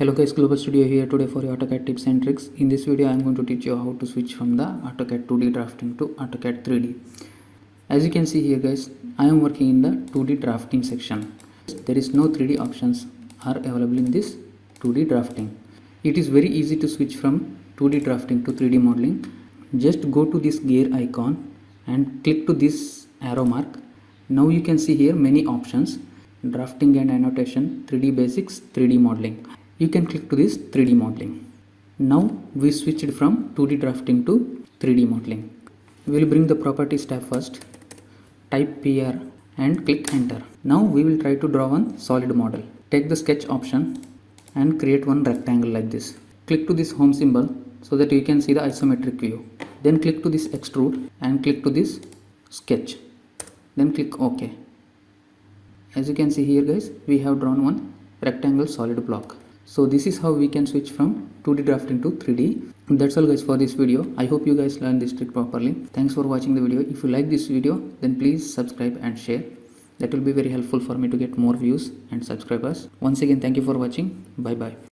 Hello guys, Global Studio here today for your AutoCAD tips and tricks. In this video I am going to teach you how to switch from the AutoCAD 2D drafting to AutoCAD 3D. As you can see here guys, I am working in the 2D drafting section. There is no 3D options are available in this 2D drafting. It is very easy to switch from 2D drafting to 3D modeling. Just go to this gear icon and click to this arrow mark. Now you can see here many options: drafting and annotation, 3D basics, 3D modeling. You can click to this 3D modeling. Now we switched from 2D drafting to 3D modeling. We will bring the properties tab first, type PR and click enter. Now we will try to draw one solid model. Take the sketch option and create one rectangle like this. Click to this home symbol so that you can see the isometric view. Then click to this extrude and click to this sketch. Then click OK. As you can see here guys, we have drawn one rectangle solid block. So this is how we can switch from 2D drafting to 3D. That's all guys for this video. I hope you guys learned this trick properly. Thanks for watching the video. If you like this video, then please subscribe and share. That will be very helpful for me to get more views and subscribers. Once again, thank you for watching. Bye bye.